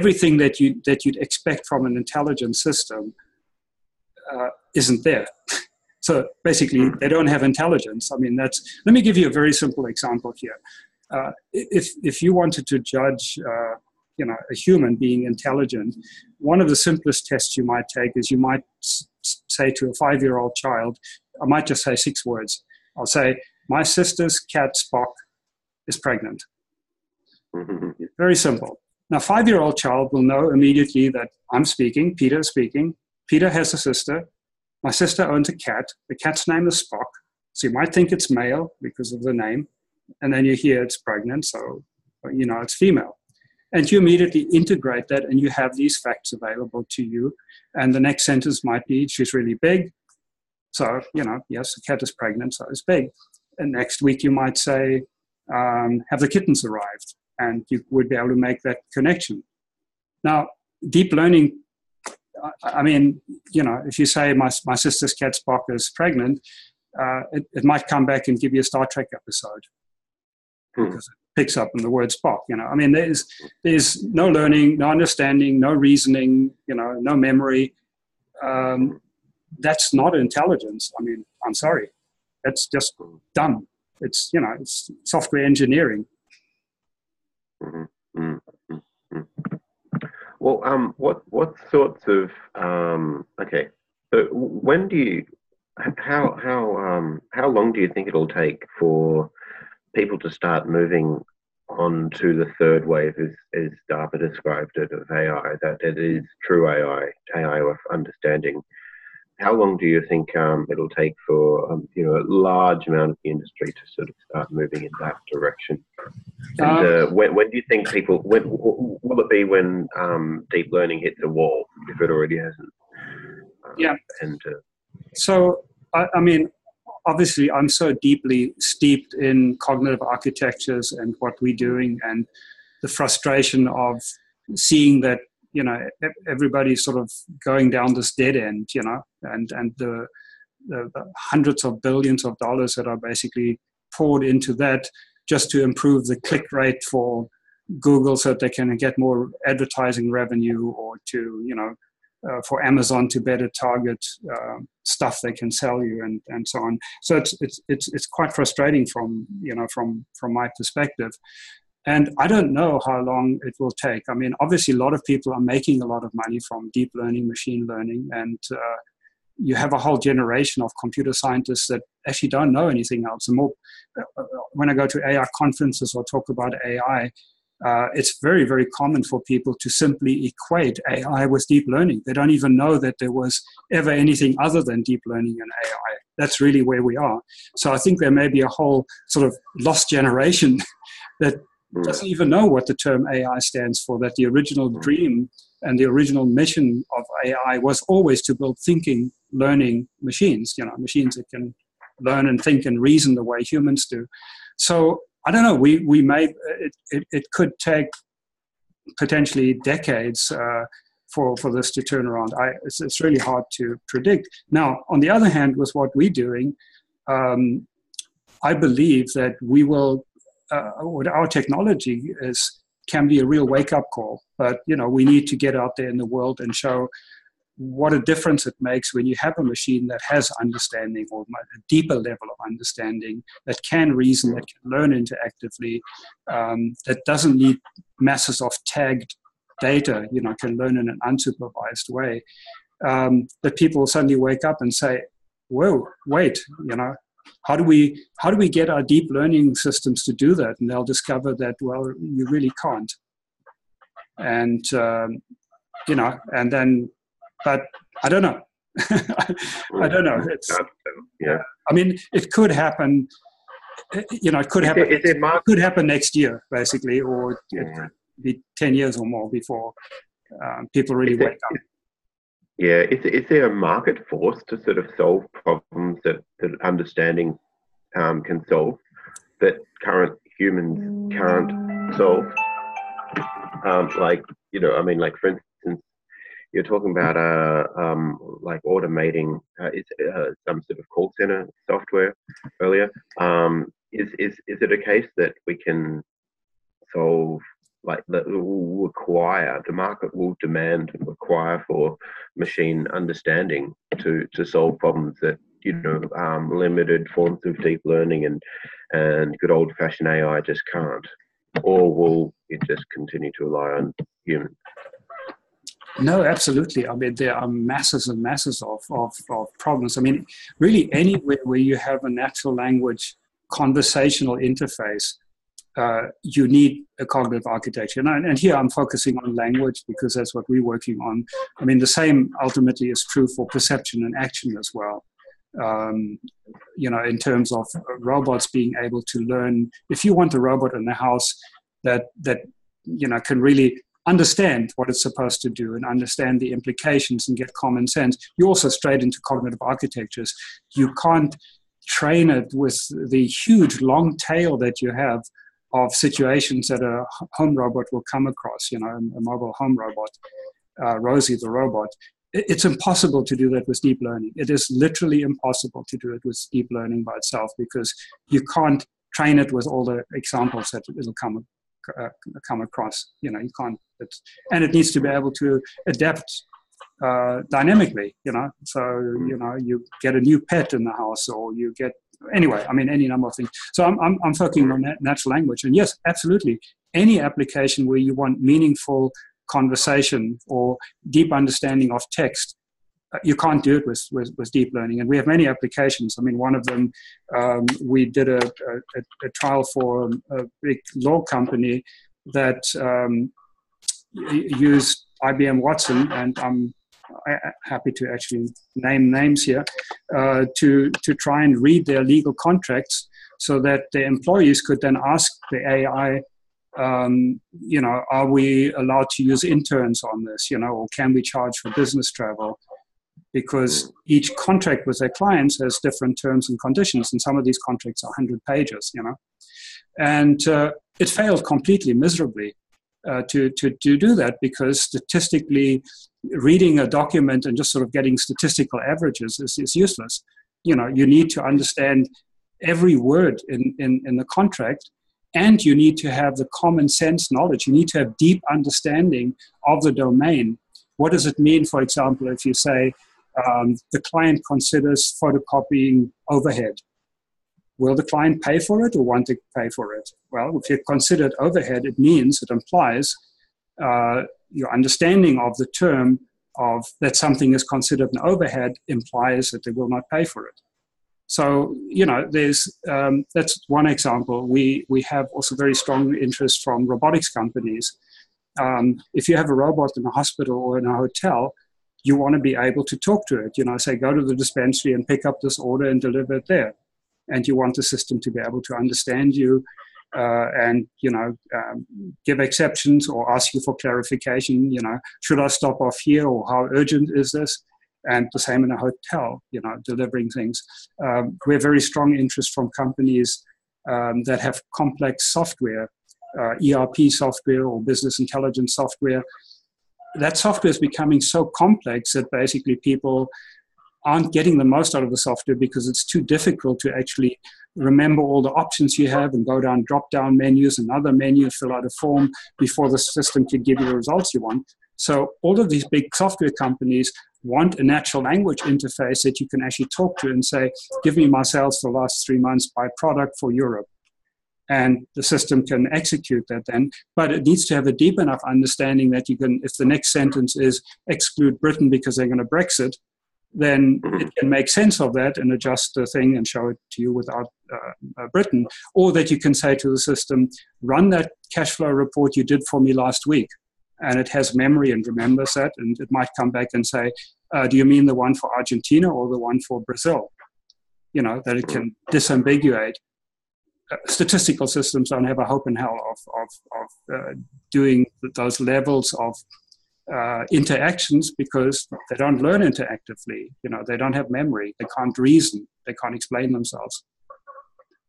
everything that you that you'd expect from an intelligent system uh, isn't there. So basically, they don't have intelligence. I mean, that's. Let me give you a very simple example here. Uh, if if you wanted to judge, uh, you know, a human being intelligent, one of the simplest tests you might take is you might say to a five-year-old child, I might just say six words. I'll say, my sister's cat Spock is pregnant. Very simple. Now, five-year-old child will know immediately that I'm speaking, Peter is speaking, Peter has a sister, my sister owns a cat, the cat's name is Spock, so you might think it's male because of the name, and then you hear it's pregnant, so you know it's female. And you immediately integrate that and you have these facts available to you, and the next sentence might be, she's really big, so, you know, yes, the cat is pregnant, so it's big. And next week you might say, um, have the kittens arrived? And you would be able to make that connection. Now, deep learning, I mean, you know, if you say my, my sister's cat Spock is pregnant, uh, it, it might come back and give you a Star Trek episode hmm. because it picks up on the word Spock, you know. I mean, there's, there's no learning, no understanding, no reasoning, you know, no memory. um, that's not intelligence. I mean, I'm sorry. That's just dumb. It's, you know, it's software engineering. Mm-hmm. Mm-hmm. Well, um, what, what sorts of, um, okay, so when do you, how, how, um, how long do you think it'll take for people to start moving on to the third wave, as, as DARPA described it, of A I, that it is true A I, A I with understanding? How long do you think um, it'll take for um, you know, a large amount of the industry to sort of start moving in that direction? And uh, when, when do you think people, when, will it be when um, deep learning hits a wall, if it already hasn't? Um, yeah. And, uh, so, I, I mean, obviously I'm so deeply steeped in cognitive architectures and what we're doing, and the frustration of seeing that, you know, everybody's sort of going down this dead end, you know, and, and the, the, the hundreds of billions of dollars that are basically poured into that just to improve the click rate for Google so that they can get more advertising revenue, or to, you know, uh, for Amazon to better target uh, stuff they can sell you, and, and so on. So it's, it's, it's, it's quite frustrating from, you know, from, from my perspective. And I don't know how long it will take. I mean, obviously, a lot of people are making a lot of money from deep learning, machine learning, and uh, you have a whole generation of computer scientists that actually don't know anything else. The more, uh, when I go to A I conferences or talk about A I, uh, it's very, very common for people to simply equate A I with deep learning. They don't even know that there was ever anything other than deep learning and A I. That's really where we are. So I think there may be a whole sort of lost generation that doesn't even know what the term A I stands for, that the original dream and the original mission of A I was always to build thinking, learning machines, you know, machines that can learn and think and reason the way humans do. So I don't know, we, we may, it, it, it could take potentially decades uh, for, for this to turn around. I, it's, it's really hard to predict. Now, on the other hand, with what we're doing, um, I believe that we will, Uh, our technology is, can be a real wake-up call, but you know, we need to get out there in the world and show what a difference it makes when you have a machine that has understanding, or a deeper level of understanding, that can reason, that can learn interactively, um, that doesn't need masses of tagged data, you know, can learn in an unsupervised way, um, that people will suddenly wake up and say, whoa, wait, you know, How do we how do we get our deep learning systems to do that? And they'll discover that, well, you really can't. And um, you know, and then, but I don't know. I don't know. It's, yeah. I mean, it could happen. You know, it could happen. It, it, it could happen next year, basically, or it could be ten years or more before um, people really wake up. Yeah, is, is there a market force to sort of solve problems that, that understanding um, can solve, that current humans can't solve? Um, like, you know, I mean, like, for instance, you're talking about uh, um, like automating uh, it's, uh, some sort of call center software earlier. Um, is, is, is it a case that we can solve, like, that will require, the market will demand and require for machine understanding to, to solve problems that, you know, um, limited forms of deep learning and, and good old fashioned A I just can't? Or will it just continue to rely on humans? No, absolutely. I mean, there are masses and masses of, of, of problems. I mean, really anywhere where you have a natural language conversational interface, Uh, you need a cognitive architecture. And, and here I'm focusing on language because that's what we're working on. I mean, the same ultimately is true for perception and action as well. Um, you know, in terms of robots being able to learn, if you want a robot in the house that, that, you know, can really understand what it's supposed to do and understand the implications and get common sense, you're also straight into cognitive architectures. You can't train it with the huge long tail that you have of situations that a home robot will come across, you know, a mobile home robot, uh, Rosie the robot. It's impossible to do that with deep learning. It is literally impossible to do it with deep learning by itself, because you can't train it with all the examples that it'll come, uh, come across. You know, you can't, it's, and it needs to be able to adapt uh, dynamically, you know. So, you know, you get a new pet in the house, or you get, anyway, I mean, any number of things. So I'm, I'm, I'm focusing on natural language. And yes, absolutely, any application where you want meaningful conversation or deep understanding of text, you can't do it with, with, with deep learning. And we have many applications. I mean, one of them, um, we did a, a, a trial for a big law company that um, used I B M Watson, and I'm happy to actually name names here, uh, to, to try and read their legal contracts so that the employees could then ask the A I, Um, you know, are we allowed to use interns on this, you know, or can we charge for business travel? Because each contract with their clients has different terms and conditions, and some of these contracts are one hundred pages, you know. And uh, it failed completely miserably uh, to, to, to do that, because statistically reading a document and just sort of getting statistical averages is, is useless. You know, you need to understand every word in, in, in the contract. And you need to have the common sense knowledge. You need to have deep understanding of the domain. What does it mean, for example, if you say um, the client considers photocopying overhead? Will the client pay for it or want to pay for it? Well, if you consider it overhead, it means, it implies uh, your understanding of the term of that something is considered an overhead implies that they will not pay for it. So, you know, there's, um, that's one example. We, we have also very strong interest from robotics companies. Um, if you have a robot in a hospital or in a hotel, you want to be able to talk to it. You know, say, go to the dispensary and pick up this order and deliver it there. And you want the system to be able to understand you uh, and, you know, um, give exceptions or ask you for clarification. You know, should I stop off here, or how urgent is this? And the same in a hotel, you know, delivering things. Um, we have very strong interest from companies um, that have complex software, uh, E R P software or business intelligence software. That software is becoming so complex that basically people aren't getting the most out of the software, because it's too difficult to actually remember all the options you have and go down drop-down menus and other menus, fill out a form before the system can give you the results you want. So all of these big software companies want a natural language interface that you can actually talk to and say, give me my sales for the last three months by product for Europe. And the system can execute that then. But it needs to have a deep enough understanding that you can, if the next sentence is exclude Britain because they're going to Brexit, then it can make sense of that and adjust the thing and show it to you without uh, Britain. Or that you can say to the system, run that cash flow report you did for me last week. And it has memory and remembers that, and it might come back and say, uh, do you mean the one for Argentina or the one for Brazil? You know, that it can disambiguate. Uh, statistical systems don't have a hope in hell of, of, of uh, doing those levels of uh, interactions, because they don't learn interactively. You know, they don't have memory. They can't reason. They can't explain themselves.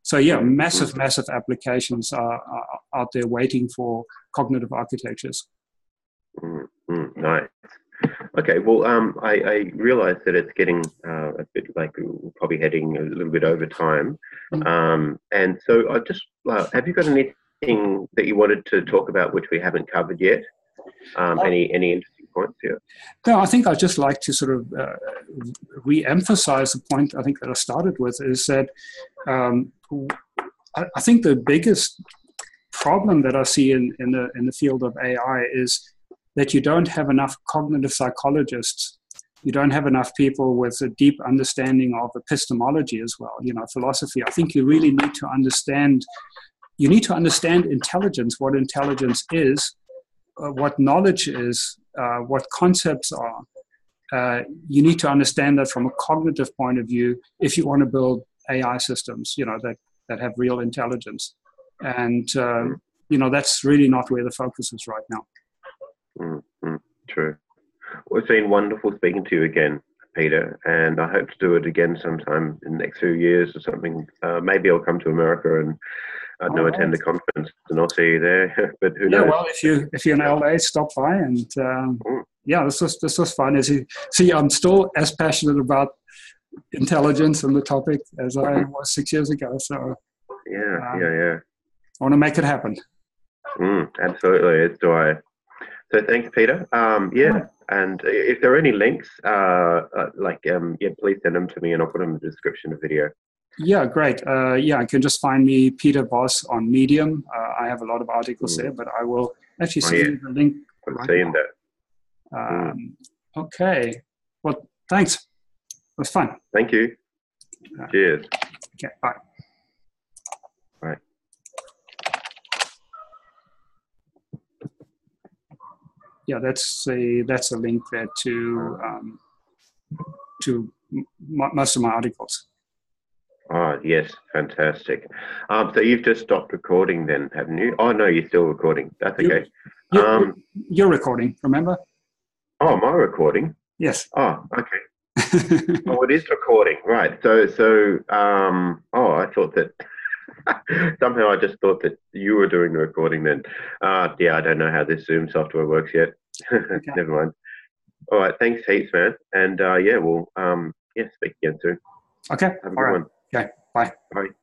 So, yeah, massive, massive applications are, are out there waiting for cognitive architectures. Mm-hmm. Nice. Okay, well, um, I, I realise that it's getting uh, a bit like we're probably heading a little bit over time. Mm-hmm. Um, and so I just, uh, have you got anything that you wanted to talk about which we haven't covered yet? Um, uh, any, any interesting points here? No, I think I'd just like to sort of uh, re-emphasise the point I think that I started with, is that um, I, I think the biggest problem that I see in, in, the, in the field of A I is that you don't have enough cognitive psychologists. You don't have enough people with a deep understanding of epistemology as well, you know, philosophy. I think you really need to understand, you need to understand intelligence, what intelligence is, uh, what knowledge is, uh, what concepts are. Uh, you need to understand that from a cognitive point of view if you want to build A I systems, you know, that, that have real intelligence. And, uh, you know, that's really not where the focus is right now. Mm-hmm. True. Well, it's been wonderful speaking to you again, Peter, and I hope to do it again sometime in the next few years or something. Uh, maybe I'll come to America and I don't know, attend a conference, and I'll see you there. But who yeah, knows? Well, if you if you're in L A, stop by, and um, mm. yeah, this was this was fun. As you see, I'm still as passionate about intelligence and the topic as I was six years ago. So yeah, um, yeah, yeah. I want to make it happen. Mm, absolutely, as do I. So thanks, Peter. Um, yeah, And if there are any links, uh, uh, like, um, yeah, please send them to me and I'll put them in the description of the video. Yeah, great. Uh, yeah, you can just find me, Peter Voss, on Medium. Uh, I have a lot of articles mm. there, but I will actually send oh, yeah. you the link. I'm right seeing now. that. Um, mm. Okay. Well, thanks. It was fun. Thank you. Uh, Cheers. Okay, bye. Bye. Yeah, that's a that's a link there to um, to m most of my articles. Oh yes, fantastic. Um, so you've just stopped recording, then, haven't you? Oh no, you're still recording. That's okay. You, you're, um, you're recording. Remember? Oh, am I recording? Yes. Oh, okay. Oh, it is recording, right? So, so, um, oh, I thought that. Somehow I just thought that you were doing the recording then. Uh, yeah, I don't know how this Zoom software works yet. Okay. Never mind. All right, thanks heaps, man. And uh, yeah, we'll um, yeah, speak again soon. Okay. Have a good one. Okay, bye. Bye.